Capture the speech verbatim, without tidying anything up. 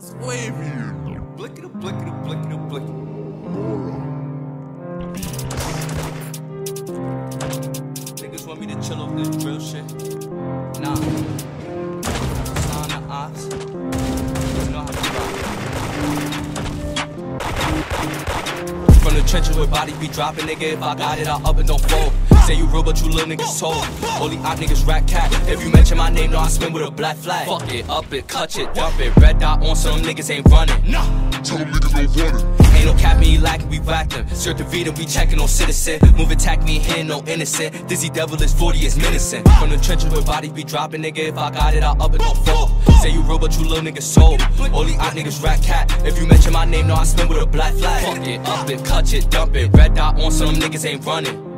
Mountains waving. Blickety, blickety, blickety, blickety. Moron. Niggas want me to chill off this drill shit. Nah. Sound the ops. You know how to rock. From the trenches where body be dropping, nigga. If I got it, I'll up and don't fold. Say you real, but you little niggas told. Only op niggas rat cat. If you mention my name, no, I swim with a black flag. Fuck it, up it, clutch it, dump it. Red dot on, so them niggas ain't running. Nah, tell them niggas ain't running. Ain't no cap me lacking, we whack them. Cert the Vita, we checking on citizen. Move attack me here, no innocent. Dizzy devil is forty, is menacing. From the trenches where body be dropping, nigga. If I got it, I'll up and don't fold. Say you real, but you little niggas sold. Only op niggas rat cat. If you mention my name, no, I swim with a black flag. Fuck it, up it, clutch it, dump it. Red dot on, so them niggas ain't running.